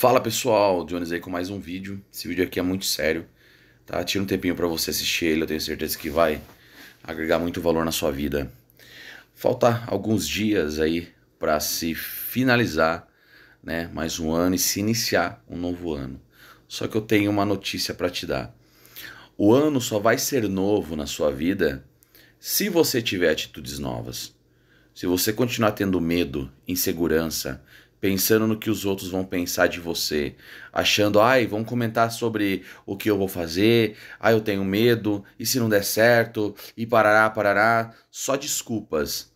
Fala pessoal, Jhones aí com mais um vídeo. Esse vídeo aqui é muito sério, tá? Tira um tempinho pra você assistir ele, eu tenho certeza que vai agregar muito valor na sua vida. Falta alguns dias aí pra se finalizar, né, mais um ano e se iniciar um novo ano. Só que eu tenho uma notícia pra te dar. O ano só vai ser novo na sua vida se você tiver atitudes novas. Se você continuar tendo medo, insegurança, pensando no que os outros vão pensar de você, achando, ai, vão comentar sobre o que eu vou fazer, ai, eu tenho medo, e se não der certo, e parará, só desculpas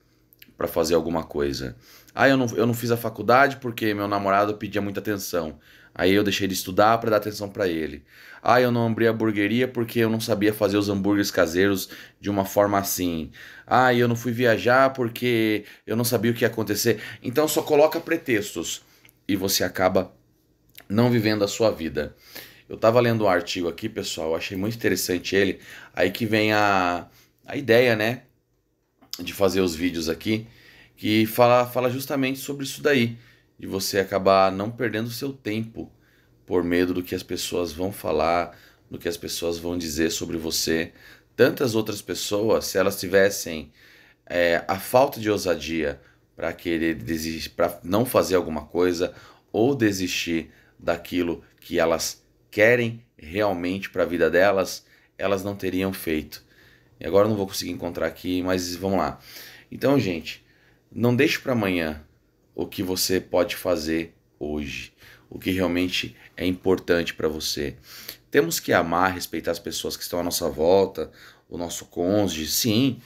para fazer alguma coisa. Ai, eu não fiz a faculdade porque meu namorado pedia muita atenção, aí eu deixei de estudar para dar atenção para ele. Ai, eu não abri a hamburgueria porque eu não sabia fazer os hambúrgueres caseiros de uma forma assim. Ai, eu não fui viajar porque eu não sabia o que ia acontecer. Então só coloca pretextos e você acaba não vivendo a sua vida. Eu tava lendo um artigo aqui, pessoal, eu achei muito interessante ele. Aí que vem a ideia, né, de fazer os vídeos aqui, que fala justamente sobre isso daí, de você acabar não perdendo seu tempo por medo do que as pessoas vão falar, do que as pessoas vão dizer sobre você. Tantas outras pessoas, se elas tivessem a falta de ousadia para querer desistir, para não fazer alguma coisa ou desistir daquilo que elas querem realmente para a vida delas, elas não teriam feito. E agora eu não vou conseguir encontrar aqui, mas vamos lá. Então, gente, não deixe para amanhã o que você pode fazer hoje, o que realmente é importante para você. Temos que amar, respeitar as pessoas que estão à nossa volta, o nosso cônjuge, sim,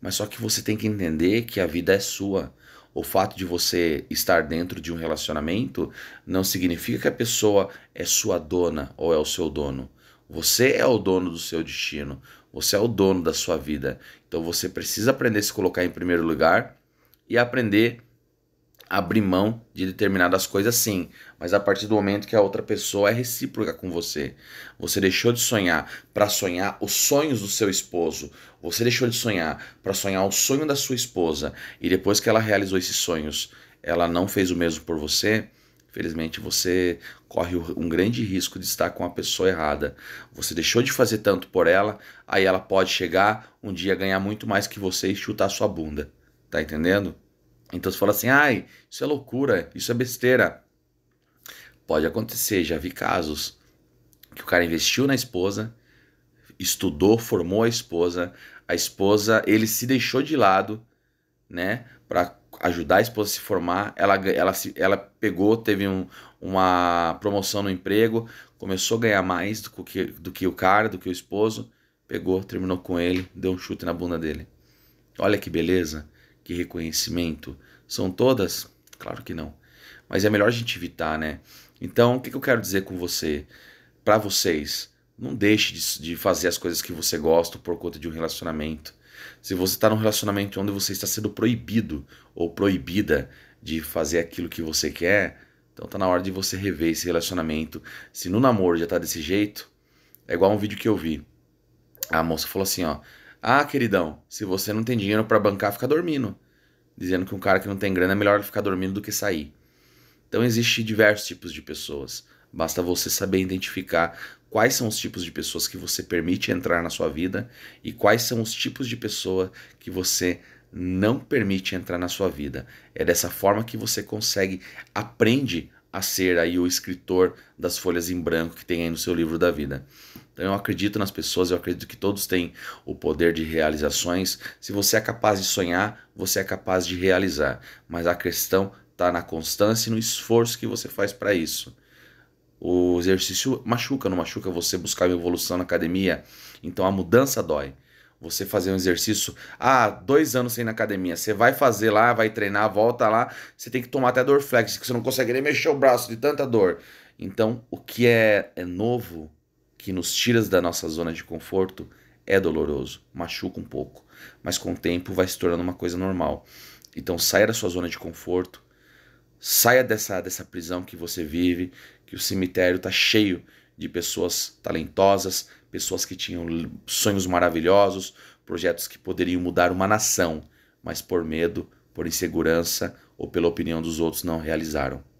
mas só que você tem que entender que a vida é sua. O fato de você estar dentro de um relacionamento não significa que a pessoa é sua dona ou é o seu dono. Você é o dono do seu destino, você é o dono da sua vida. Então você precisa aprender a se colocar em primeiro lugar e aprender a abrir mão de determinadas coisas, sim. Mas a partir do momento que a outra pessoa é recíproca com você. Você deixou de sonhar para sonhar os sonhos do seu esposo. Você deixou de sonhar para sonhar o sonho da sua esposa. E depois que ela realizou esses sonhos, ela não fez o mesmo por você. Infelizmente, você corre um grande risco de estar com a pessoa errada. Você deixou de fazer tanto por ela, aí ela pode chegar um dia, ganhar muito mais que você e chutar sua bunda. Tá entendendo? Então você fala assim, ai, isso é loucura, isso é besteira. Pode acontecer, já vi casos que o cara investiu na esposa, estudou, formou a esposa, ele se deixou de lado, né, para ajudar a esposa a se formar, ela pegou, teve uma promoção no emprego, começou a ganhar mais do que o cara, do que o esposo, pegou, terminou com ele, deu um chute na bunda dele. Olha que beleza, que reconhecimento. São todas? Claro que não. Mas é melhor a gente evitar, né? Então, o que eu quero dizer com você, para vocês? Não deixe de fazer as coisas que você gosta por conta de um relacionamento. Se você está num relacionamento onde você está sendo proibido ou proibida de fazer aquilo que você quer, então tá na hora de você rever esse relacionamento. Se no namoro já tá desse jeito, é igual um vídeo que eu vi. A moça falou assim, ó, ah, queridão, se você não tem dinheiro pra bancar, fica dormindo. Dizendo que um cara que não tem grana é melhor ficar dormindo do que sair. Então existem diversos tipos de pessoas. Basta você saber identificar quais são os tipos de pessoas que você permite entrar na sua vida e quais são os tipos de pessoa que você não permite entrar na sua vida. É dessa forma que você aprende a ser aí o escritor das folhas em branco que tem aí no seu livro da vida. Então eu acredito nas pessoas, eu acredito que todos têm o poder de realizações. Se você é capaz de sonhar, você é capaz de realizar. Mas a questão está na constância e no esforço que você faz para isso. O exercício machuca, não machuca você buscar uma evolução na academia? Então a mudança dói. Você fazer um exercício, 2 anos sem ir na academia, você vai fazer lá, vai treinar, volta lá, você tem que tomar até Dorflex, que você não consegue nem mexer o braço de tanta dor. Então o que é novo, que nos tira da nossa zona de conforto, é doloroso, machuca um pouco, mas com o tempo vai se tornando uma coisa normal. Então saia da sua zona de conforto, saia dessa prisão que você vive, que o cemitério está cheio de pessoas talentosas, pessoas que tinham sonhos maravilhosos, projetos que poderiam mudar uma nação, mas por medo, por insegurança ou pela opinião dos outros não realizaram.